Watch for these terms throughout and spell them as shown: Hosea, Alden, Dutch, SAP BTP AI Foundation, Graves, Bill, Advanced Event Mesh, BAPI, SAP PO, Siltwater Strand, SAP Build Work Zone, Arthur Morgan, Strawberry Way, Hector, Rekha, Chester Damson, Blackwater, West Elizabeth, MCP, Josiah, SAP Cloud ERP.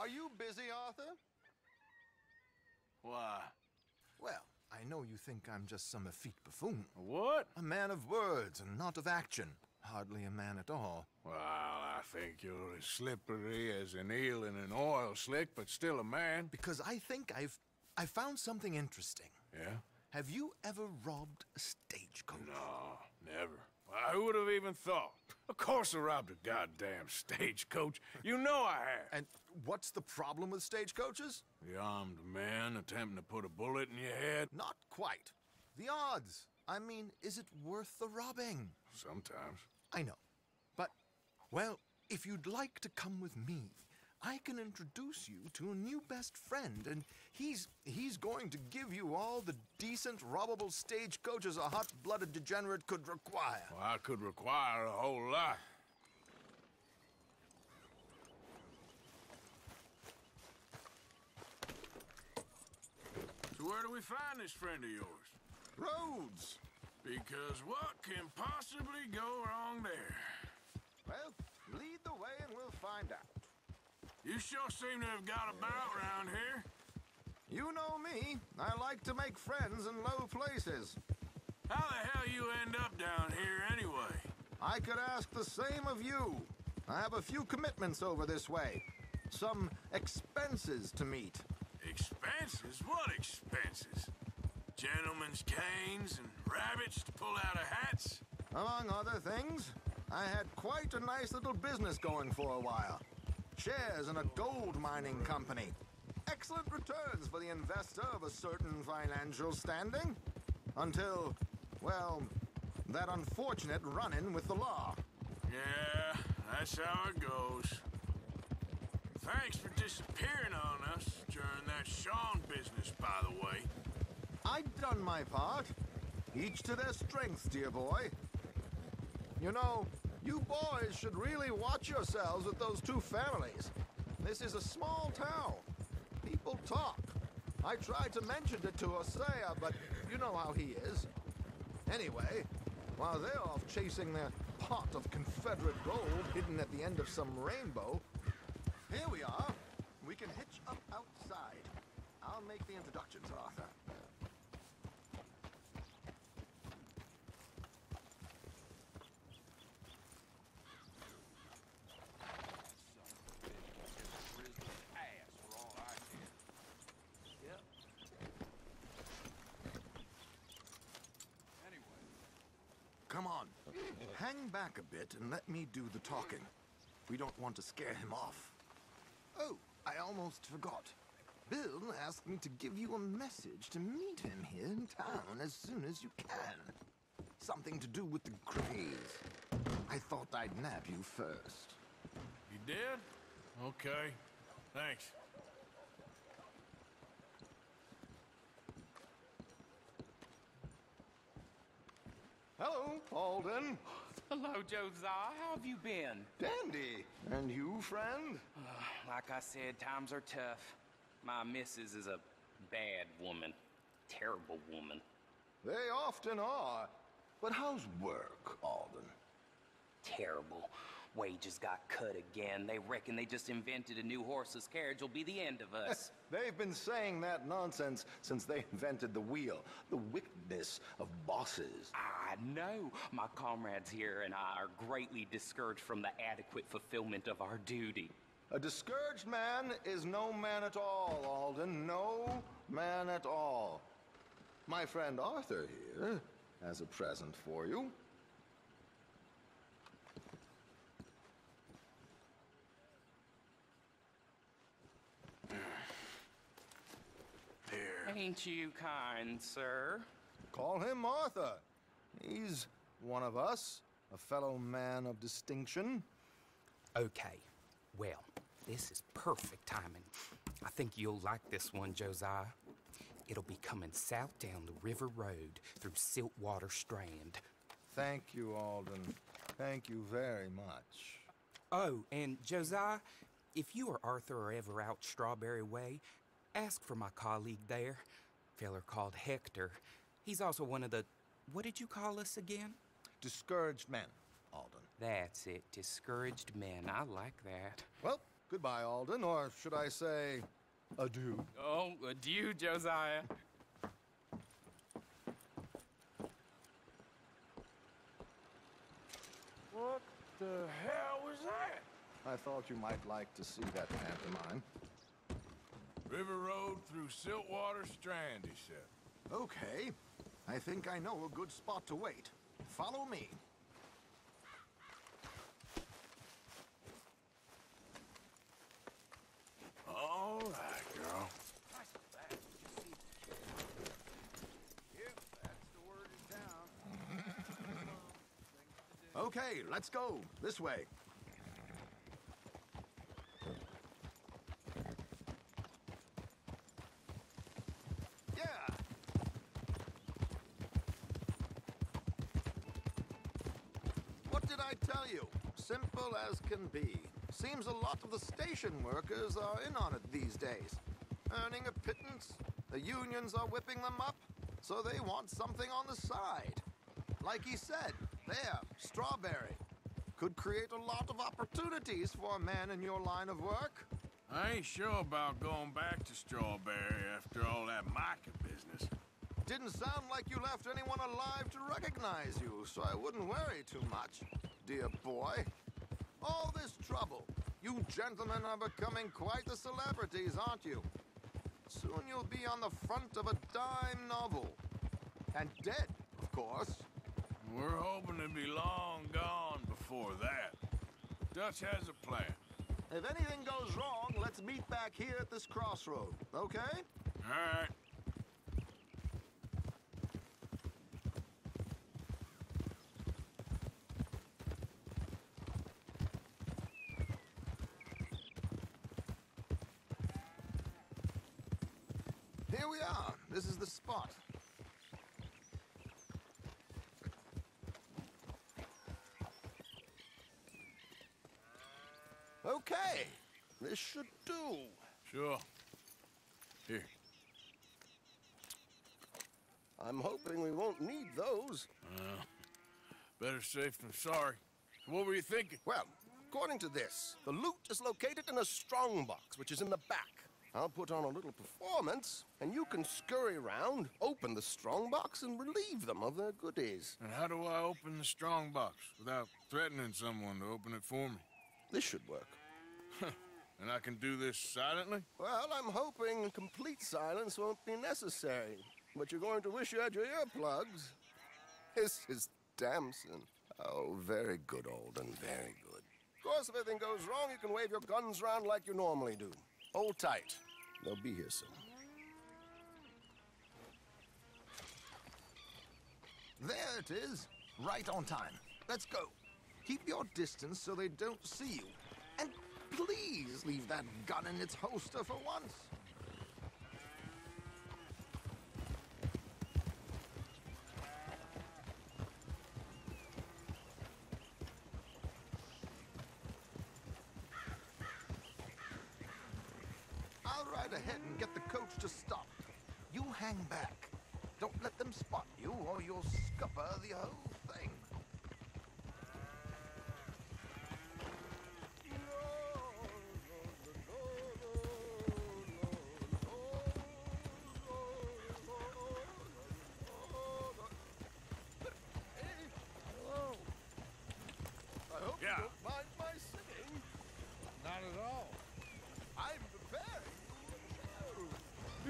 Are you busy, Arthur? Why? Well, I know you think I'm just some effete buffoon. What? A man of words and not of action. Hardly a man at all. Well, I think you're as slippery as an eel in an oil slick, but still a man. Because I think I found something interesting. Yeah? Have you ever robbed a stagecoach? No, never. I would have even thought. Of course I robbed a goddamn stagecoach. You know I have. And what's the problem with stagecoaches? The armed man attempting to put a bullet in your head? Not quite. The odds. I mean, is it worth the robbing? Sometimes. I know. But, well, if you'd like to come with me, I can introduce you to a new best friend, and he's going to give you all the decent, robbable stagecoaches a hot-blooded degenerate could require. Well, I could require a whole lot. So where do we find this friend of yours? Roads. Because what can possibly go wrong there? Well, lead the way and we'll find out. You sure seem to have got about around here. You know me. I like to make friends in low places. How the hell you end up down here anyway? I could ask the same of you. I have a few commitments over this way. Some expenses to meet. Expenses? What expenses? Gentlemen's canes and rabbits to pull out of hats? Among other things, I had quite a nice little business going for a while. Shares in a gold mining company. Excellent returns for the investor of a certain financial standing. Until, well, that unfortunate run-in with the law. Yeah, that's how it goes. Thanks for disappearing on us during that Sean business, by the way. I'd done my part. Each to their strengths, dear boy. You know, you boys should really watch yourselves with those two families. This is a small town. People talk. I tried to mention it to Hosea, but you know how he is. Anyway, while they're off chasing their pot of Confederate gold hidden at the end of some rainbow, here we are. We can hitch up outside. I'll make the introductions, Arthur. Come on, hang back a bit and let me do the talking. We don't want to scare him off. Oh, I almost forgot. Bill asked me to give you a message to meet him here in town as soon as you can. Something to do with the Graves. I thought I'd nab you first. You did? Okay, thanks. Hello, Alden. Hello, Josiah. How have you been? Dandy. And you, friend? Like I said, times are tough. My missus is a bad woman. Terrible woman. They often are. But how's work, Alden? Terrible. Wages got cut again. They reckon they just invented a new horseless carriage will be the end of us. They've been saying that nonsense since they invented the wheel. The wickedness of bosses. I know. My comrades here and I are greatly discouraged from the adequate fulfillment of our duty. A discouraged man is no man at all, Alden. No man at all. My friend Arthur here has a present for you. Here. Ain't you kind, sir? Call him Arthur. He's one of us, a fellow man of distinction. Okay, well, this is perfect timing. I think you'll like this one, Josiah. It'll be coming south down the river road through Siltwater Strand. Thank you, Alden. Thank you very much. Oh, and Josiah, if you or Arthur are ever out Strawberry Way, ask for my colleague there, a feller called Hector. He's also one of the, what did you call us again? Discouraged men, Alden. That's it, discouraged men. I like that. Well, Goodbye, Alden, or should I say, adieu. Oh, adieu, Josiah. What the hell was that? I thought you might like to see that pantomime. River Road through Siltwater Strand, he said. Okay. I think I know a good spot to wait. Follow me. All right, girl. Yep, that's the word in town. Okay, let's go. This way. Simple as can be. Seems a lot of the station workers are in on it these days. Earning a pittance, the unions are whipping them up, so they want something on the side. Like he said, there, Strawberry. Could create a lot of opportunities for a man in your line of work. I ain't sure about going back to Strawberry after all that market business. Didn't sound like you left anyone alive to recognize you, so I wouldn't worry too much. Dear boy. All this trouble. You gentlemen are becoming quite the celebrities, aren't you? Soon you'll be on the front of a dime novel. And dead, of course. We're hoping to be long gone before that. Dutch has a plan. If anything goes wrong, let's meet back here at this crossroad, okay? All right. This is the spot. Okay, this should do. Sure. Here. I'm hoping we won't need those. Better safe than sorry. What were you thinking? Well, according to this, the loot is located in a strongbox, which is in the back. I'll put on a little performance, and you can scurry around, open the strongbox, and relieve them of their goodies. And how do I open the strongbox without threatening someone to open it for me? This should work. And I can do this silently? Well, I'm hoping complete silence won't be necessary, but you're going to wish you had your earplugs. This is Damson. Oh, very good, Alden, very good. Of course, if anything goes wrong, you can wave your guns around like you normally do. Hold tight. They'll be here soon. There it is. Right on time. Let's go. Keep your distance so they don't see you. And please leave that gun in its holster for once. Ahead and get the coach to stop. You hang back. Don't let them spot you or you'll scupper the whole thing. I hope you don't mind my singing. Not at all. I'm prepared.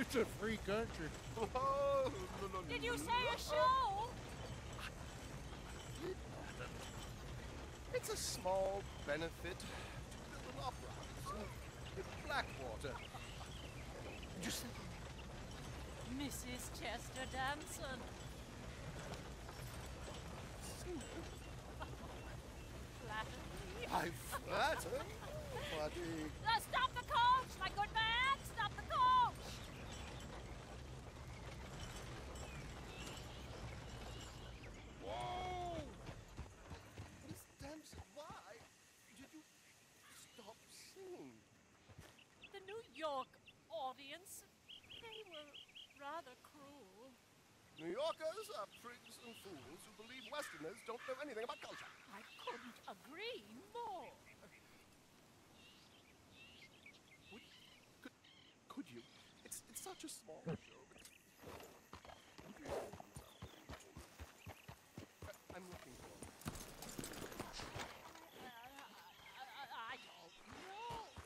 It's a free country. Did you say a show? It's a small benefit. It's an opera. It's Blackwater. Just... Mrs. Chester Damson. Flatter me. I flatter? Buddy. Now stop the coach, my good man. Stop the coach. Whoa! Miss Damson, why did you stop singing? The New York audience, they were rather cruel. New Yorkers are prigs and fools who believe Westerners don't know anything about culture. I couldn't agree more. It's such a small joke. I'm looking for it. I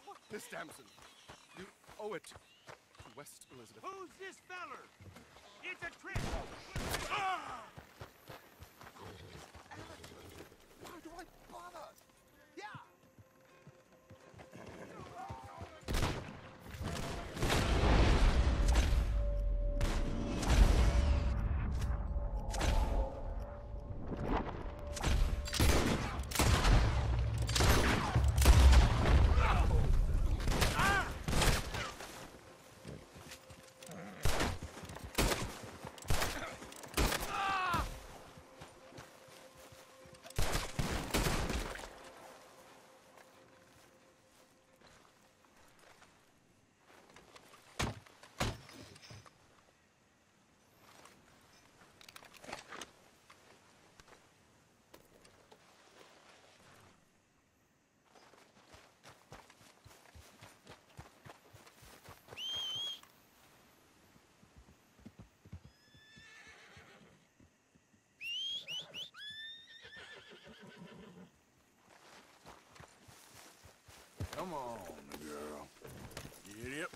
don't know. Miss Damson, you owe it to West Elizabeth. Who's this feller? It's a trick! Ah! Why do I bother? Come on, girl. Get up.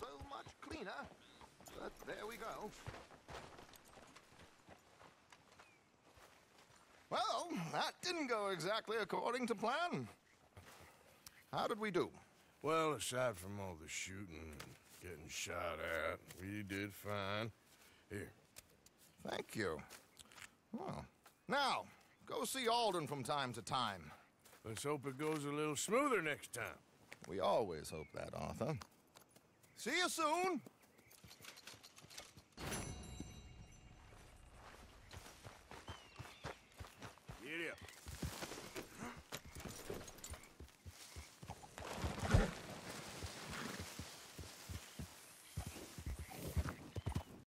So much cleaner, but there we go. Well, that didn't go exactly according to plan. How did we do? Well, aside from all the shooting and getting shot at, we did fine. Here. Thank you. Well, now, go see Alden from time to time. Let's hope it goes a little smoother next time. We always hope that, Arthur. See you soon!